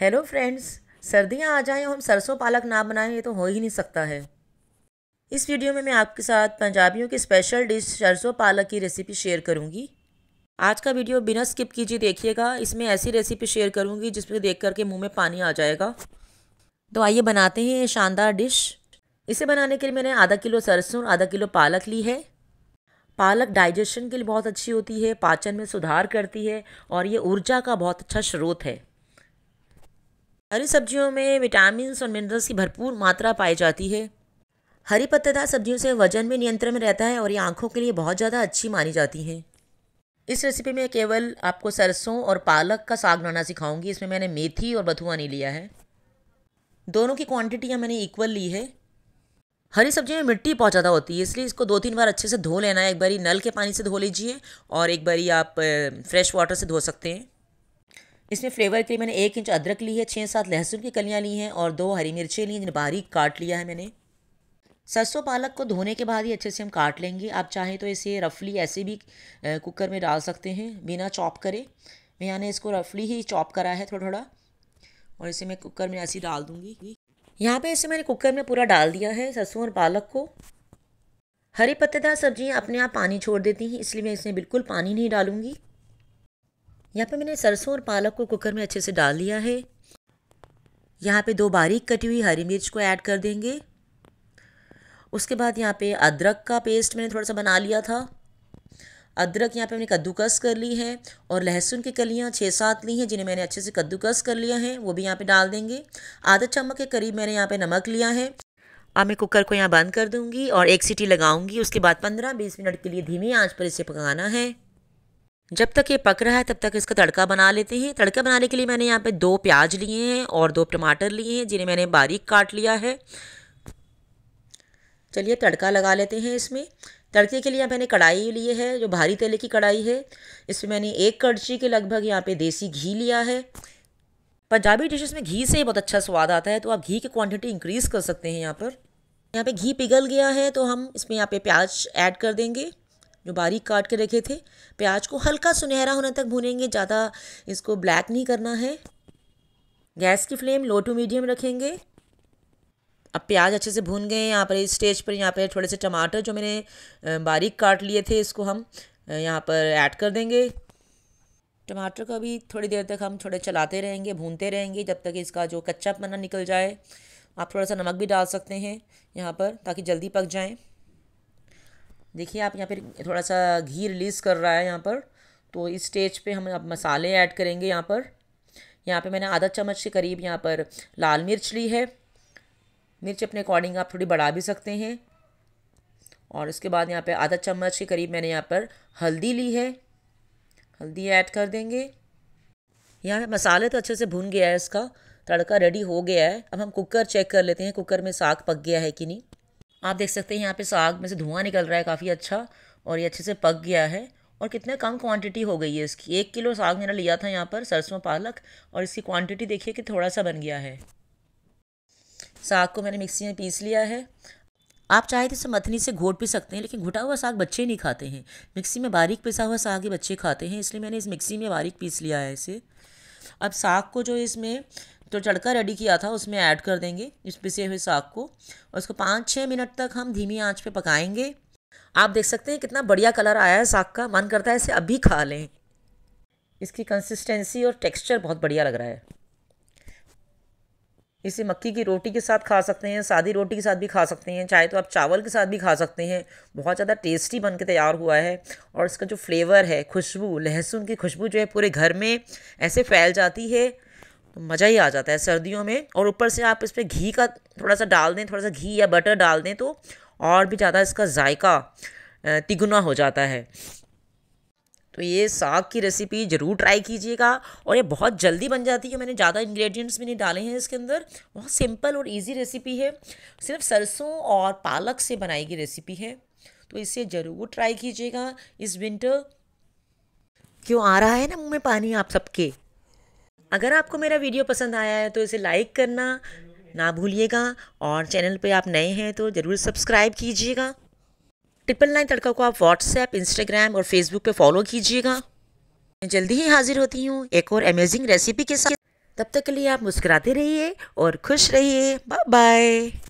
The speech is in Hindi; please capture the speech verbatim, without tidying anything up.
हेलो फ्रेंड्स, सर्दियां आ जाएं और हम सरसों पालक ना बनाएं ये तो हो ही नहीं सकता है। इस वीडियो में मैं आपके साथ पंजाबियों की स्पेशल डिश सरसों पालक की रेसिपी शेयर करूंगी। आज का वीडियो बिना स्किप कीजिए देखिएगा। इसमें ऐसी रेसिपी शेयर करूंगी जिसमें देख करके मुंह में पानी आ जाएगा। तो आइए बनाते हैं ये शानदार डिश। इसे बनाने के लिए मैंने आधा किलो सरसों और आधा किलो पालक ली है। पालक डाइजेशन के लिए बहुत अच्छी होती है, पाचन में सुधार करती है और ये ऊर्जा का बहुत अच्छा स्रोत है। हरी सब्जियों में विटामिन्स और मिनरल्स की भरपूर मात्रा पाई जाती है। हरी पत्तेदार सब्जियों से वजन में नियंत्रण में रहता है और ये आँखों के लिए बहुत ज़्यादा अच्छी मानी जाती हैं। इस रेसिपी में केवल आपको सरसों और पालक का साग बनाना सिखाऊंगी। इसमें मैंने मेथी और बथुआ नहीं लिया है। दोनों की क्वांटिटियाँ मैंने इक्वल ली है। हरी सब्जियों में मिट्टी बहुत ज़्यादा होती है, इसलिए इसको दो तीन बार अच्छे से धो लेना है। एक बारी नल के पानी से धो लीजिए और एक बारी आप फ्रेश वाटर से धो सकते हैं। इसमें फ्लेवर के लिए मैंने एक इंच अदरक ली है, छः सात लहसुन की कलियां ली हैं और दो हरी मिर्चें ली हैं जिन्हें बारीक काट लिया है मैंने। सरसों पालक को धोने के बाद ही अच्छे से हम काट लेंगे। आप चाहें तो इसे रफली ऐसे भी कुकर में डाल सकते हैं बिना चॉप करे। मैं यहाँ ने इसको रफली ही चॉप करा है थोड़ा थोड़ा और इसे मैं कुकर में ऐसे डाल दूँगी। यहाँ पर इसे मैंने कुकर में पूरा डाल दिया है सरसों और पालक को। हरी पत्तेदार सब्जियाँ अपने आप पानी छोड़ देती हैं, इसलिए मैं इसमें बिल्कुल पानी नहीं डालूँगी। यहाँ पे मैंने सरसों और पालक को कुकर में अच्छे से डाल दिया है। यहाँ पे दो बारीक कटी हुई हरी मिर्च को ऐड कर देंगे। उसके बाद यहाँ पे अदरक का पेस्ट मैंने थोड़ा सा बना लिया था। अदरक यहाँ पे मैंने कद्दूकस कर ली है और लहसुन की कलियाँ छः सात ली हैं जिन्हें मैंने अच्छे से कद्दूकस कर लिया है, वो भी यहाँ पर डाल देंगे। आधा चम्मच के करीब मैंने यहाँ पर नमक लिया है। अब मैं कुकर को यहाँ बंद कर दूँगी और एक सीटी लगाऊँगी। उसके बाद पंद्रह बीस मिनट के लिए धीमी आँच पर इसे पकाना है। जब तक ये पक रहा है तब तक इसका तड़का बना लेते हैं। तड़का बनाने के लिए मैंने यहाँ पे दो प्याज लिए हैं और दो टमाटर लिए हैं जिन्हें मैंने बारीक काट लिया है। चलिए तड़का लगा लेते हैं। इसमें तड़के के लिए मैंने कढ़ाई ली है जो भारी तले की कढ़ाई है। इसमें मैंने एक कड़छी के लगभग यहाँ पे देसी घी लिया है। पंजाबी डिशेस में घी से ही बहुत अच्छा स्वाद आता है, तो आप घी की क्वान्टिटी इंक्रीज़ कर सकते हैं। यहाँ पर यहाँ पर घी पिघल गया है तो हम इसमें यहाँ पर प्याज ऐड कर देंगे जो बारीक काट के रखे थे। प्याज को हल्का सुनहरा होने तक भूनेंगे, ज़्यादा इसको ब्लैक नहीं करना है। गैस की फ्लेम लो टू मीडियम रखेंगे। अब प्याज अच्छे से भून गए। यहाँ पर इस स्टेज पर यहाँ पर थोड़े से टमाटर जो मैंने बारीक काट लिए थे इसको हम यहाँ पर ऐड कर देंगे। टमाटर को भी थोड़ी देर तक हम थोड़े चलाते रहेंगे, भूनते रहेंगे जब तक इसका जो कच्चापन निकल जाए। आप थोड़ा सा नमक भी डाल सकते हैं यहाँ पर ताकि जल्दी पक जाएँ। देखिए आप यहाँ पर थोड़ा सा घी रिलीज़ कर रहा है यहाँ पर, तो इस स्टेज पे हम अब मसाले ऐड करेंगे। यहाँ पर यहाँ पे मैंने आधा चम्मच के करीब यहाँ पर लाल मिर्च ली है। मिर्च अपने अकॉर्डिंग आप थोड़ी बढ़ा भी सकते हैं। और इसके बाद यहाँ पे आधा चम्मच के करीब मैंने यहाँ पर हल्दी ली है, हल्दी ऐड कर देंगे। यहाँ पर मसाले तो अच्छे से भुन गया है, इसका तड़का रेडी हो गया है। अब हम कुकर चेक कर लेते हैं कुकर में साग पक गया है कि नहीं। आप देख सकते हैं यहाँ पे साग में से धुआं निकल रहा है काफ़ी अच्छा, और ये अच्छे से पक गया है। और कितने कम क्वांटिटी हो गई है इसकी। एक किलो साग मैंने लिया था यहाँ पर सरसों पालक, और इसकी क्वांटिटी देखिए कि थोड़ा सा बन गया है। साग को मैंने मिक्सी में पीस लिया है। आप चाहे तो इसे मथनी से घोट भी सकते हैं, लेकिन घुटा हुआ साग बच्चे नहीं खाते हैं। मिक्सी में बारीक पिसा हुआ साग ही बच्चे खाते हैं, इसलिए मैंने इस मिक्सी में बारीक पीस लिया है इसे। अब साग को जो इसमें तो तड़का रेडी किया था उसमें ऐड कर देंगे, इस पिसे हुए साग को, और उसको पाँच छः मिनट तक हम धीमी आंच पे पकाएंगे। आप देख सकते हैं कितना बढ़िया कलर आया है साग का। मन करता है इसे अभी खा लें। इसकी कंसिस्टेंसी और टेक्सचर बहुत बढ़िया लग रहा है। इसे मक्की की रोटी के साथ खा सकते हैं, सादी रोटी के साथ भी खा सकते हैं, चाहे तो आप चावल के साथ भी खा सकते हैं। बहुत ज़्यादा टेस्टी बनके तैयार हुआ है। और इसका जो फ्लेवर है, खुशबू, लहसुन की खुशबू जो है पूरे घर में ऐसे फैल जाती है, मज़ा ही आ जाता है सर्दियों में। और ऊपर से आप इस पर घी का थोड़ा सा डाल दें, थोड़ा सा घी या बटर डाल दें तो और भी ज़्यादा इसका जायका तिगुना हो जाता है। तो ये साग की रेसिपी ज़रूर ट्राई कीजिएगा। और ये बहुत जल्दी बन जाती है, मैंने ज़्यादा इंग्रेडिएंट्स भी नहीं डाले हैं इसके अंदर। बहुत सिंपल और इजी रेसिपी है, सिर्फ सरसों और पालक से बनाई गई रेसिपी है। तो इसे ज़रूर ट्राई कीजिएगा इस विंटर। क्यों आ रहा है ना मुँह में पानी आप सबके। अगर आपको मेरा वीडियो पसंद आया है तो इसे लाइक करना ना भूलिएगा, और चैनल पे आप नए हैं तो ज़रूर सब्सक्राइब कीजिएगा। ट्रिपल नाइन तड़का को आप व्हाट्सएप, इंस्टाग्राम और फेसबुक पे फॉलो कीजिएगा। मैं जल्दी ही हाजिर होती हूँ एक और अमेजिंग रेसिपी के साथ। तब तक के लिए आप मुस्कुराते रहिए और खुश रहिए। Bye bye.